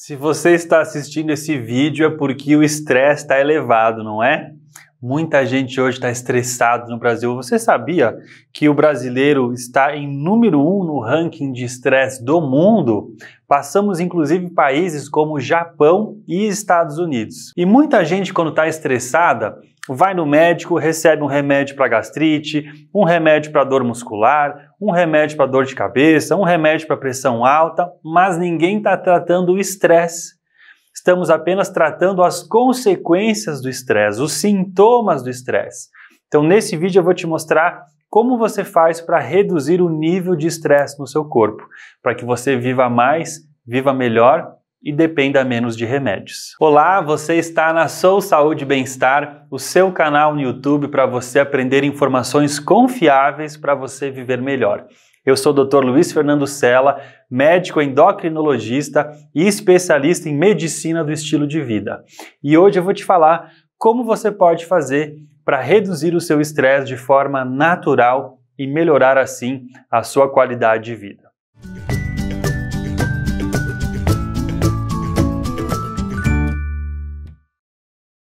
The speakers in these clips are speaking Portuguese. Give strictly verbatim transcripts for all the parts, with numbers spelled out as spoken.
Se você está assistindo esse vídeo é porque o estresse está elevado, não é? Muita gente hoje está estressado no Brasil. Você sabia que o brasileiro está em número um no ranking de estresse do mundo? Passamos inclusive países como Japão e Estados Unidos. E muita gente, quando está estressada, vai no médico, recebe um remédio para gastrite, um remédio para dor muscular, um remédio para dor de cabeça, um remédio para pressão alta, mas ninguém está tratando o estresse. Estamos apenas tratando as consequências do estresse, os sintomas do estresse. Então, nesse vídeo eu vou te mostrar como você faz para reduzir o nível de estresse no seu corpo, para que você viva mais, viva melhor e dependa menos de remédios. Olá, você está na S O W Saúde e Bem-Estar, o seu canal no YouTube para você aprender informações confiáveis para você viver melhor. Eu sou o doutor Luiz Fernando Sella, médico endocrinologista e especialista em medicina do estilo de vida. E hoje eu vou te falar como você pode fazer para reduzir o seu estresse de forma natural e melhorar assim a sua qualidade de vida.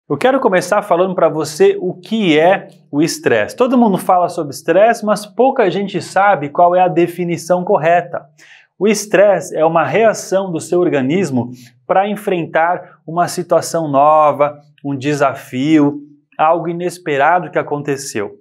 Eu quero começar falando para você o que é o estresse. Todo mundo fala sobre estresse, mas pouca gente sabe qual é a definição correta. O estresse é uma reação do seu organismo para enfrentar uma situação nova, um desafio, algo inesperado que aconteceu.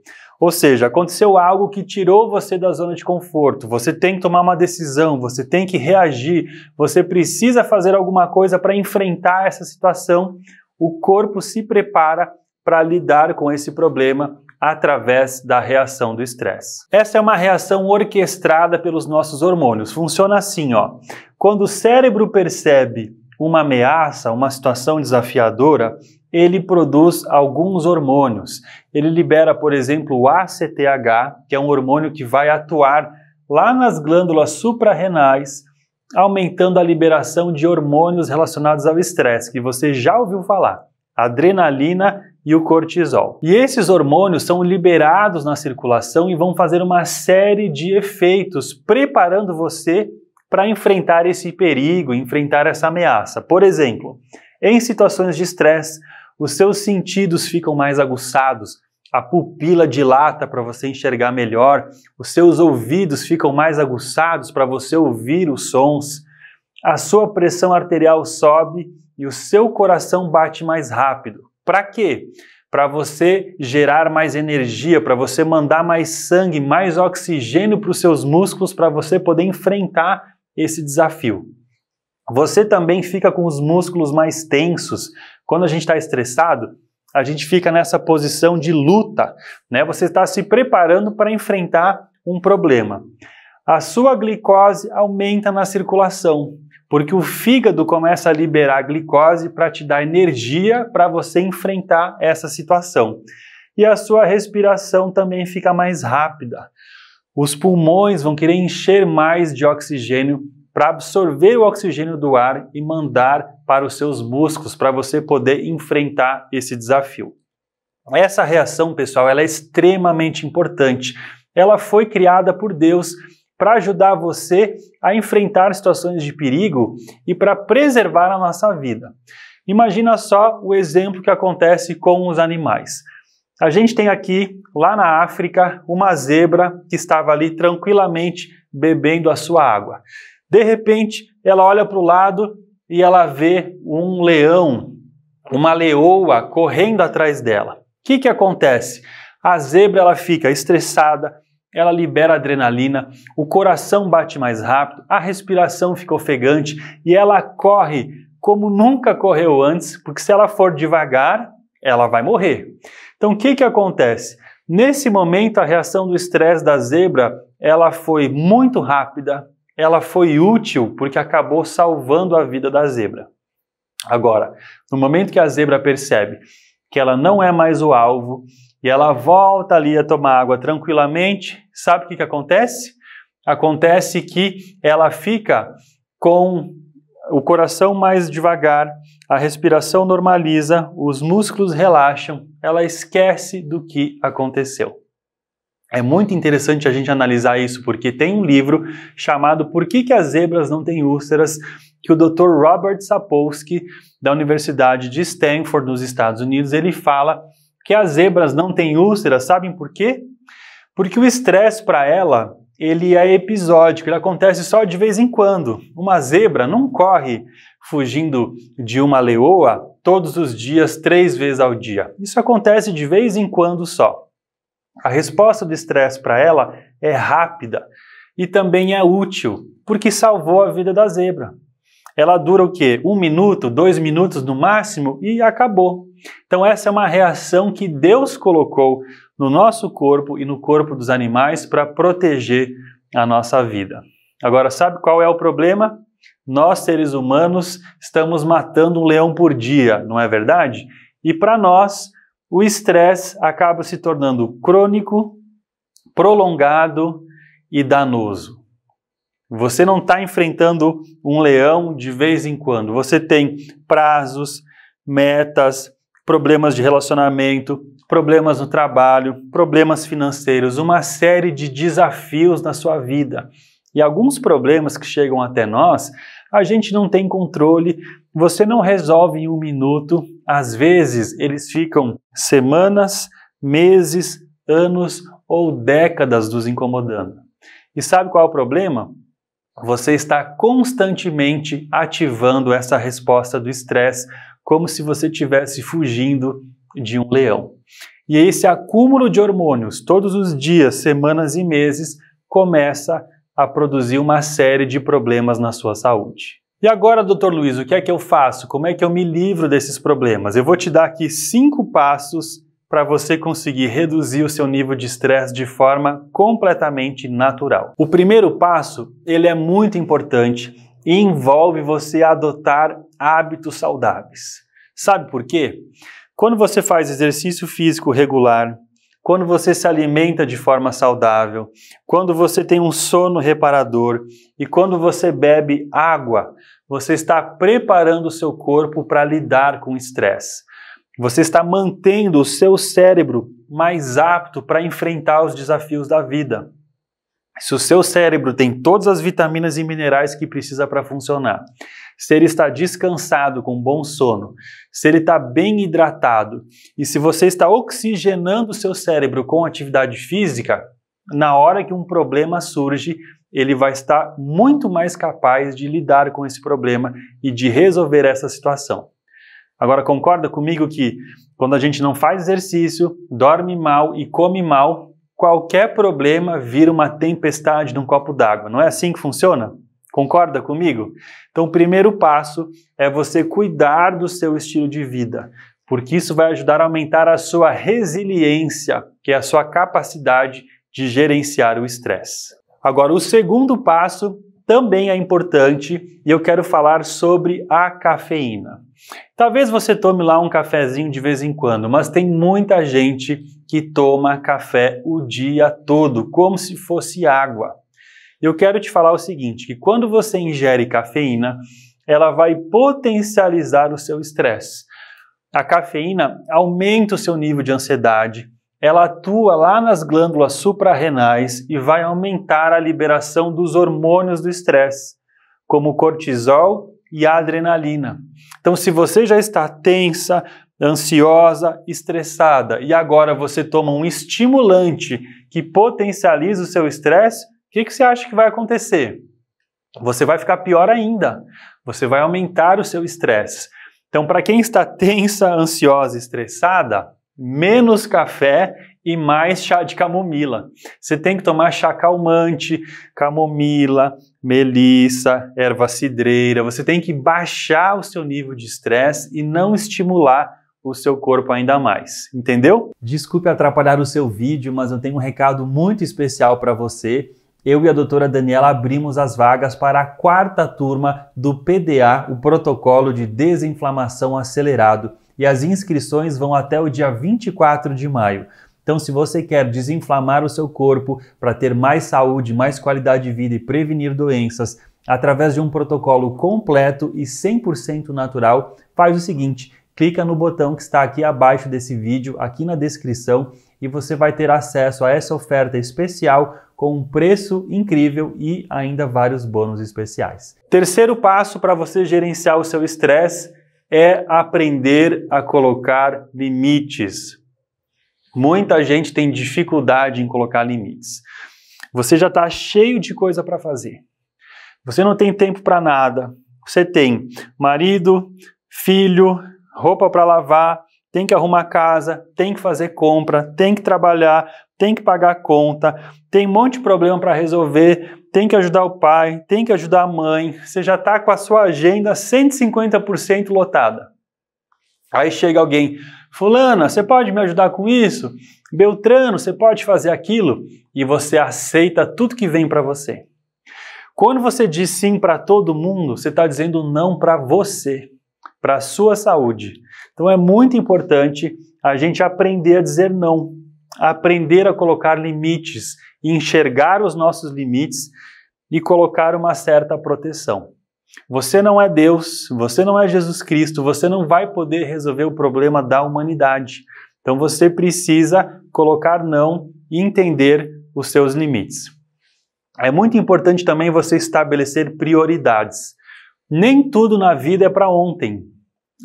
Ou seja, aconteceu algo que tirou você da zona de conforto, você tem que tomar uma decisão, você tem que reagir, você precisa fazer alguma coisa para enfrentar essa situação. O corpo se prepara para lidar com esse problema através da reação do estresse. Essa é uma reação orquestrada pelos nossos hormônios. Funciona assim, ó. Quando o cérebro percebe uma ameaça, uma situação desafiadora, ele produz alguns hormônios. Ele libera, por exemplo, o A C T H, que é um hormônio que vai atuar lá nas glândulas suprarrenais, aumentando a liberação de hormônios relacionados ao estresse, que você já ouviu falar, adrenalina e o cortisol. E esses hormônios são liberados na circulação e vão fazer uma série de efeitos, preparando você para enfrentar esse perigo, enfrentar essa ameaça. Por exemplo, em situações de estresse, os seus sentidos ficam mais aguçados, a pupila dilata para você enxergar melhor, os seus ouvidos ficam mais aguçados para você ouvir os sons, a sua pressão arterial sobe e o seu coração bate mais rápido. Para quê? Para você gerar mais energia, para você mandar mais sangue, mais oxigênio para os seus músculos, para você poder enfrentar esse desafio. Você também fica com os músculos mais tensos. Quando a gente está estressado, a gente fica nessa posição de luta, né? Você está se preparando para enfrentar um problema. A sua glicose aumenta na circulação, porque o fígado começa a liberar a glicose para te dar energia para você enfrentar essa situação. E a sua respiração também fica mais rápida. Os pulmões vão querer encher mais de oxigênio para absorver o oxigênio do ar e mandar para os seus músculos, para você poder enfrentar esse desafio. Essa reação, pessoal, ela é extremamente importante. Ela foi criada por Deus para ajudar você a enfrentar situações de perigo e para preservar a nossa vida. Imagina só o exemplo que acontece com os animais. A gente tem aqui, lá na África, uma zebra que estava ali tranquilamente bebendo a sua água. De repente, ela olha para o lado e ela vê um leão, uma leoa correndo atrás dela. O que que acontece? A zebra ela fica estressada, ela libera adrenalina, o coração bate mais rápido, a respiração fica ofegante e ela corre como nunca correu antes, porque se ela for devagar, ela vai morrer. Então, o que que acontece? Nesse momento, a reação do estresse da zebra ela foi muito rápida, ela foi útil porque acabou salvando a vida da zebra. Agora, no momento que a zebra percebe que ela não é mais o alvo e ela volta ali a tomar água tranquilamente, sabe o que que acontece? Acontece que ela fica com o coração mais devagar, a respiração normaliza, os músculos relaxam, ela esquece do que aconteceu. É muito interessante a gente analisar isso, porque tem um livro chamado Por que que as zebras não têm úlceras, que o doutor Robert Sapolsky, da Universidade de Stanford, nos Estados Unidos, ele fala que as zebras não têm úlceras, sabem por quê? Porque o estresse para ela, ele é episódico, ele acontece só de vez em quando. Uma zebra não corre fugindo de uma leoa todos os dias, três vezes ao dia. Isso acontece de vez em quando só. A resposta do estresse para ela é rápida e também é útil, porque salvou a vida da zebra. Ela dura o quê? Um minuto, dois minutos no máximo e acabou. Então essa é uma reação que Deus colocou no nosso corpo e no corpo dos animais para proteger a nossa vida. Agora, sabe qual é o problema? Nós, seres humanos, estamos matando um leão por dia, não é verdade? E para nós, o estresse acaba se tornando crônico, prolongado e danoso. Você não está enfrentando um leão de vez em quando. Você tem prazos, metas, problemas de relacionamento, problemas no trabalho, problemas financeiros, uma série de desafios na sua vida. E alguns problemas que chegam até nós, a gente não tem controle, você não resolve em um minuto. Às vezes, eles ficam semanas, meses, anos ou décadas nos incomodando. E sabe qual é o problema? Você está constantemente ativando essa resposta do estresse, como se você estivesse fugindo de um leão. E esse acúmulo de hormônios, todos os dias, semanas e meses, começa a produzir uma série de problemas na sua saúde. E agora, doutor Luiz, o que é que eu faço? Como é que eu me livro desses problemas? Eu vou te dar aqui cinco passos para você conseguir reduzir o seu nível de estresse de forma completamente natural. O primeiro passo, ele é muito importante e envolve você adotar hábitos saudáveis. Sabe por quê? Quando você faz exercício físico regular, quando você se alimenta de forma saudável, quando você tem um sono reparador e quando você bebe água, você está preparando o seu corpo para lidar com o estresse. Você está mantendo o seu cérebro mais apto para enfrentar os desafios da vida. Se o seu cérebro tem todas as vitaminas e minerais que precisa para funcionar, se ele está descansado com bom sono, se ele está bem hidratado e se você está oxigenando o seu cérebro com atividade física, na hora que um problema surge, ele vai estar muito mais capaz de lidar com esse problema e de resolver essa situação. Agora, concorda comigo que quando a gente não faz exercício, dorme mal e come mal, qualquer problema vira uma tempestade num copo d'água. Não é assim que funciona? Concorda comigo? Então, o primeiro passo é você cuidar do seu estilo de vida, porque isso vai ajudar a aumentar a sua resiliência, que é a sua capacidade de gerenciar o estresse. Agora, o segundo passo também é importante e eu quero falar sobre a cafeína. Talvez você tome lá um cafezinho de vez em quando, mas tem muita gente que toma café o dia todo, como se fosse água. Eu quero te falar o seguinte, que quando você ingere cafeína, ela vai potencializar o seu estresse. A cafeína aumenta o seu nível de ansiedade, ela atua lá nas glândulas suprarrenais e vai aumentar a liberação dos hormônios do estresse, como o cortisol e a adrenalina. Então, se você já está tensa, ansiosa, estressada, e agora você toma um estimulante que potencializa o seu estresse, o que, que você acha que vai acontecer? Você vai ficar pior ainda, você vai aumentar o seu estresse. Então, para quem está tensa, ansiosa, estressada, menos café e mais chá de camomila. Você tem que tomar chá calmante, camomila, melissa, erva cidreira. Você tem que baixar o seu nível de estresse e não estimular o seu corpo ainda mais. Entendeu? Desculpe atrapalhar o seu vídeo, mas eu tenho um recado muito especial para você. Eu e a doutora Daniela abrimos as vagas para a quarta turma do P D A, o Protocolo de Desinflamação Acelerado. E as inscrições vão até o dia vinte e quatro de maio. Então, se você quer desinflamar o seu corpo para ter mais saúde, mais qualidade de vida e prevenir doenças, através de um protocolo completo e cem por cento natural, faz o seguinte, clica no botão que está aqui abaixo desse vídeo, aqui na descrição, e você vai ter acesso a essa oferta especial com um preço incrível e ainda vários bônus especiais. Terceiro passo para você gerenciar o seu estresse é aprender a colocar limites. Muita gente tem dificuldade em colocar limites. Você já está cheio de coisa para fazer. Você não tem tempo para nada. Você tem marido, filho, roupa para lavar, tem que arrumar casa, tem que fazer compra, tem que trabalhar, tem que pagar conta, tem um monte de problema para resolver, tem que ajudar o pai, tem que ajudar a mãe. Você já está com a sua agenda cento e cinquenta por cento lotada. Aí chega alguém: fulana, você pode me ajudar com isso? Beltrano, você pode fazer aquilo? E você aceita tudo que vem para você. Quando você diz sim para todo mundo, você está dizendo não para você, para a sua saúde. Então é muito importante a gente aprender a dizer não, aprender a colocar limites, enxergar os nossos limites e colocar uma certa proteção. Você não é Deus, você não é Jesus Cristo, você não vai poder resolver o problema da humanidade. Então você precisa colocar não e entender os seus limites. É muito importante também você estabelecer prioridades. Nem tudo na vida é para ontem.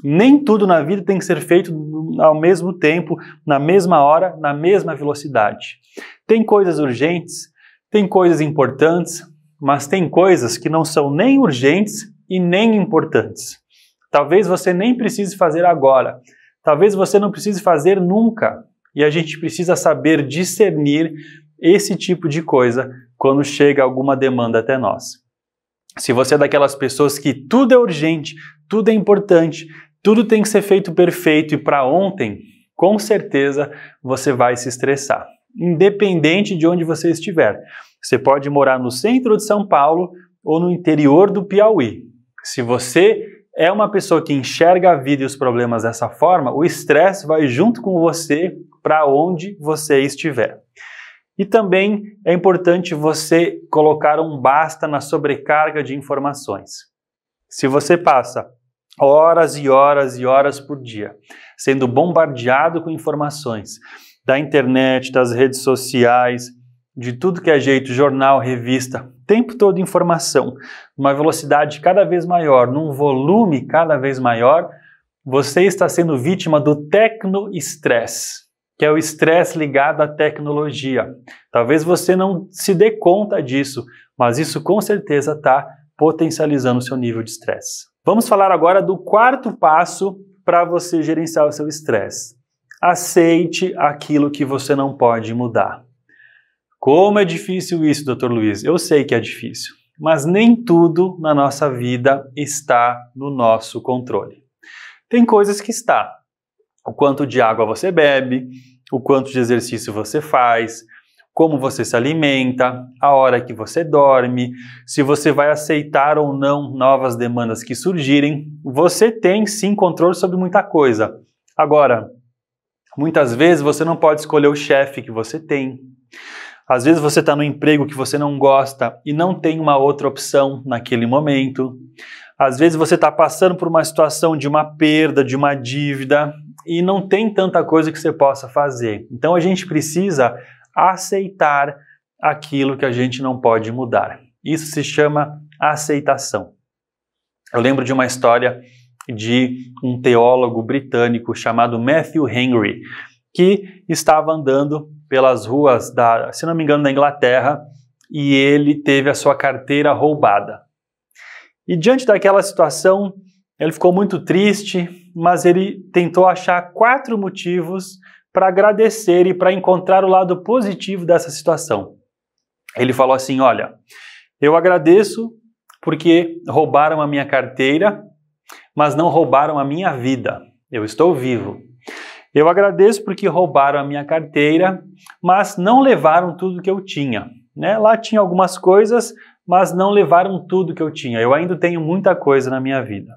Nem tudo na vida tem que ser feito ao mesmo tempo, na mesma hora, na mesma velocidade. Tem coisas urgentes, tem coisas importantes, mas tem coisas que não são nem urgentes e nem importantes. Talvez você nem precise fazer agora, talvez você não precise fazer nunca. E a gente precisa saber discernir esse tipo de coisa quando chega alguma demanda até nós. Se você é daquelas pessoas que tudo é urgente, tudo é importante, tudo tem que ser feito perfeito e para ontem, com certeza você vai se estressar, independente de onde você estiver. Você pode morar no centro de São Paulo ou no interior do Piauí. Se você é uma pessoa que enxerga a vida e os problemas dessa forma, o estresse vai junto com você para onde você estiver. E também é importante você colocar um basta na sobrecarga de informações. Se você passa horas e horas e horas por dia sendo bombardeado com informações da internet, das redes sociais, de tudo que é jeito, jornal, revista, tempo todo informação, numa velocidade cada vez maior, num volume cada vez maior, você está sendo vítima do tecno-estresse, que é o estresse ligado à tecnologia. Talvez você não se dê conta disso, mas isso com certeza está potencializando o seu nível de estresse. Vamos falar agora do quarto passo para você gerenciar o seu estresse. Aceite aquilo que você não pode mudar. Como é difícil isso, doutor Luiz? Eu sei que é difícil, mas nem tudo na nossa vida está no nosso controle. Tem coisas que está. O quanto de água você bebe, o quanto de exercício você faz, como você se alimenta, a hora que você dorme, se você vai aceitar ou não novas demandas que surgirem. Você tem sim controle sobre muita coisa. Agora, muitas vezes você não pode escolher o chefe que você tem. Às vezes você está no emprego que você não gosta e não tem uma outra opção naquele momento. Às vezes você está passando por uma situação de uma perda, de uma dívida e não tem tanta coisa que você possa fazer. Então a gente precisa aceitar aquilo que a gente não pode mudar. Isso se chama aceitação. Eu lembro de uma história de um teólogo britânico chamado Matthew Henry, que estava andando pelas ruas, da, se não me engano, da Inglaterra, e ele teve a sua carteira roubada. E diante daquela situação, ele ficou muito triste, mas ele tentou achar quatro motivos para agradecer e para encontrar o lado positivo dessa situação. Ele falou assim: olha, eu agradeço porque roubaram a minha carteira, mas não roubaram a minha vida. Eu estou vivo. Eu agradeço porque roubaram a minha carteira, mas não levaram tudo que eu tinha, né? Lá tinha algumas coisas, mas não levaram tudo que eu tinha. Eu ainda tenho muita coisa na minha vida.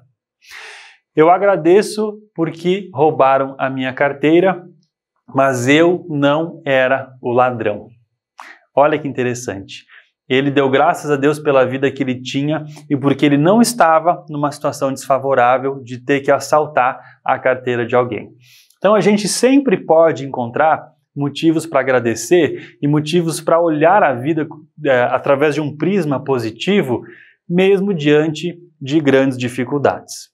Eu agradeço porque roubaram a minha carteira, mas eu não era o ladrão. Olha que interessante. Ele deu graças a Deus pela vida que ele tinha e porque ele não estava numa situação desfavorável de ter que assaltar a carteira de alguém. Então a gente sempre pode encontrar motivos para agradecer e motivos para olhar a vida é, através de um prisma positivo, mesmo diante de grandes dificuldades.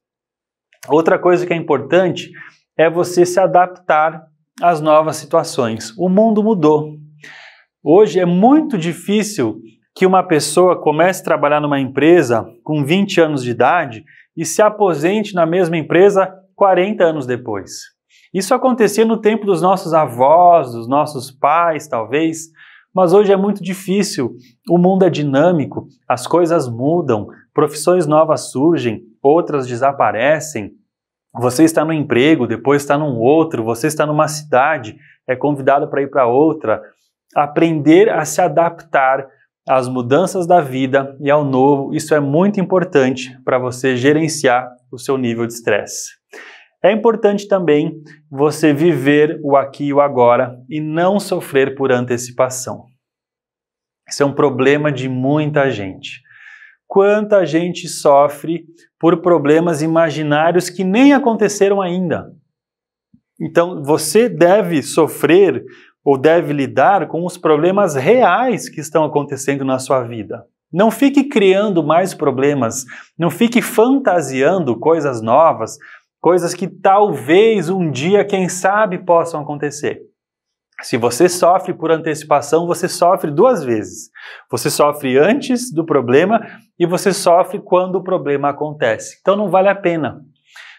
Outra coisa que é importante é você se adaptar às novas situações. O mundo mudou. Hoje é muito difícil que uma pessoa comece a trabalhar numa empresa com vinte anos de idade e se aposente na mesma empresa quarenta anos depois. Isso acontecia no tempo dos nossos avós, dos nossos pais, talvez, mas hoje é muito difícil. O mundo é dinâmico, as coisas mudam, profissões novas surgem, outras desaparecem. Você está num emprego, depois está num outro, você está numa cidade, é convidado para ir para outra. Aprender a se adaptar às mudanças da vida e ao novo, isso é muito importante para você gerenciar o seu nível de estresse. É importante também você viver o aqui e o agora e não sofrer por antecipação. Isso é um problema de muita gente. Quanta gente sofre por problemas imaginários que nem aconteceram ainda. Então, você deve sofrer ou deve lidar com os problemas reais que estão acontecendo na sua vida. Não fique criando mais problemas, não fique fantasiando coisas novas, coisas que talvez um dia, quem sabe, possam acontecer. Se você sofre por antecipação, você sofre duas vezes. Você sofre antes do problema e você sofre quando o problema acontece. Então não vale a pena.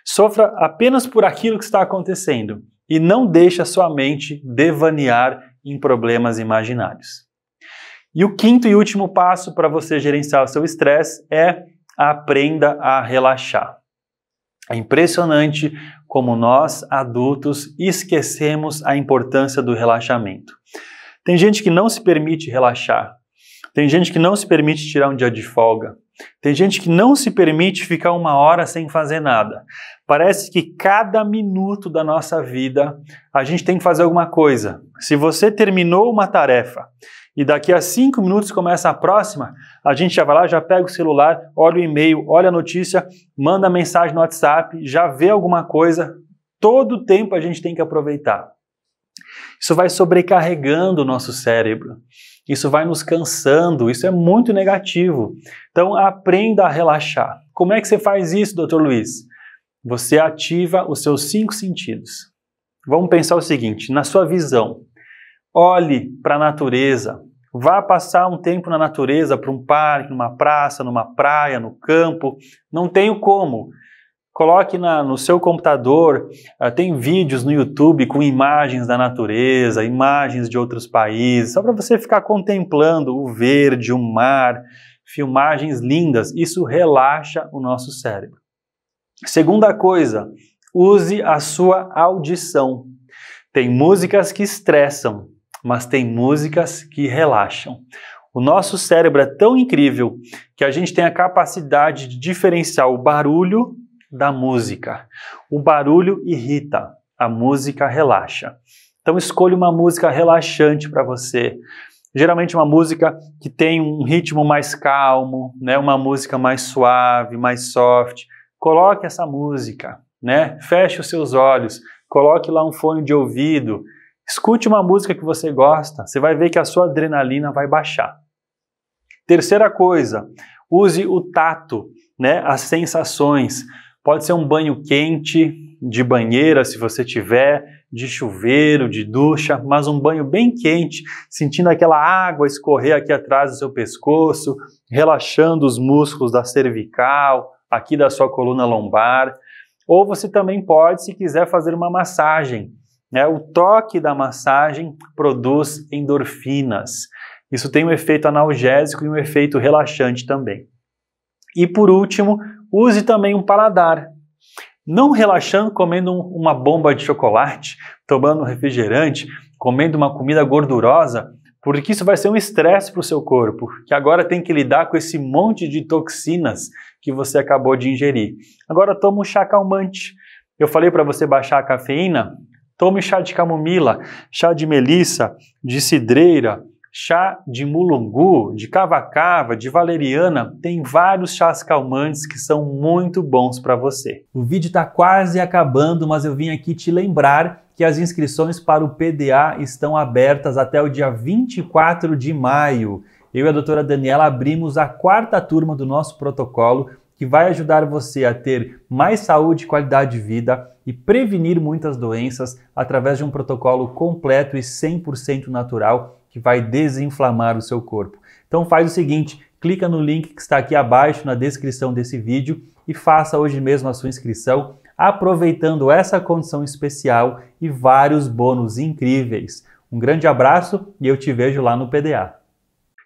Sofra apenas por aquilo que está acontecendo. E não deixe a sua mente devanear em problemas imaginários. E o quinto e último passo para você gerenciar o seu estresse é aprenda a relaxar. É impressionante como nós, adultos, esquecemos a importância do relaxamento. Tem gente que não se permite relaxar. Tem gente que não se permite tirar um dia de folga. Tem gente que não se permite ficar uma hora sem fazer nada. Parece que cada minuto da nossa vida a gente tem que fazer alguma coisa. Se você terminou uma tarefa e daqui a cinco minutos começa a próxima, a gente já vai lá, já pega o celular, olha o e-mail, olha a notícia, manda mensagem no WhatsApp, já vê alguma coisa. Todo tempo a gente tem que aproveitar. Isso vai sobrecarregando o nosso cérebro. Isso vai nos cansando, isso é muito negativo. Então, aprenda a relaxar. Como é que você faz isso, doutor Luiz? Você ativa os seus cinco sentidos. Vamos pensar o seguinte, na sua visão, olhe para a natureza, vá passar um tempo na natureza, para um parque, numa praça, numa praia, no campo, não tenho como. Coloque na, no seu computador, uh, tem vídeos no YouTube com imagens da natureza, imagens de outros países, só para você ficar contemplando o verde, o mar, filmagens lindas. Isso relaxa o nosso cérebro. Segunda coisa, use a sua audição. Tem músicas que estressam, mas tem músicas que relaxam. O nosso cérebro é tão incrível que a gente tem a capacidade de diferenciar o barulho da música. O barulho irrita, a música relaxa. Então escolha uma música relaxante para você. Geralmente uma música que tem um ritmo mais calmo, né? Uma música mais suave, mais soft. Coloque essa música, né? Feche os seus olhos, coloque lá um fone de ouvido, escute uma música que você gosta, você vai ver que a sua adrenalina vai baixar. Terceira coisa, use o tato, né? As sensações. Pode ser um banho quente, de banheira, se você tiver, de chuveiro, de ducha, mas um banho bem quente, sentindo aquela água escorrer aqui atrás do seu pescoço, relaxando os músculos da cervical, aqui da sua coluna lombar. Ou você também pode, se quiser, fazer uma massagem, né? O toque da massagem produz endorfinas. Isso tem um efeito analgésico e um efeito relaxante também. E por último, use também um paladar. Não relaxando comendo uma bomba de chocolate, tomando um refrigerante, comendo uma comida gordurosa, porque isso vai ser um estresse para o seu corpo, que agora tem que lidar com esse monte de toxinas que você acabou de ingerir. Agora toma um chá calmante. Eu falei para você baixar a cafeína? Tome chá de camomila, chá de melissa, de cidreira, chá de mulungu, de cava-cava, de valeriana, tem vários chás calmantes que são muito bons para você. O vídeo está quase acabando, mas eu vim aqui te lembrar que as inscrições para o P D A estão abertas até o dia vinte e quatro de maio. Eu e a doutora Daniela abrimos a quarta turma do nosso protocolo, que vai ajudar você a ter mais saúde e qualidade de vida e prevenir muitas doenças através de um protocolo completo e cem por cento natural que vai desinflamar o seu corpo. Então faz o seguinte, clica no link que está aqui abaixo na descrição desse vídeo e faça hoje mesmo a sua inscrição, aproveitando essa condição especial e vários bônus incríveis. Um grande abraço e eu te vejo lá no P D A.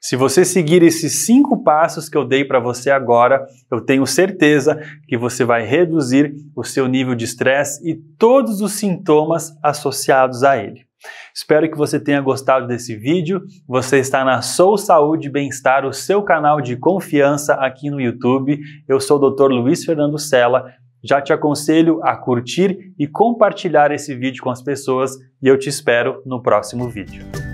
Se você seguir esses cinco passos que eu dei para você agora, eu tenho certeza que você vai reduzir o seu nível de estresse e todos os sintomas associados a ele. Espero que você tenha gostado desse vídeo. Você está na S O W Saúde e Bem-Estar, o seu canal de confiança aqui no YouTube. Eu sou o doutor Luiz Fernando Sella. Já te aconselho a curtir e compartilhar esse vídeo com as pessoas e eu te espero no próximo vídeo.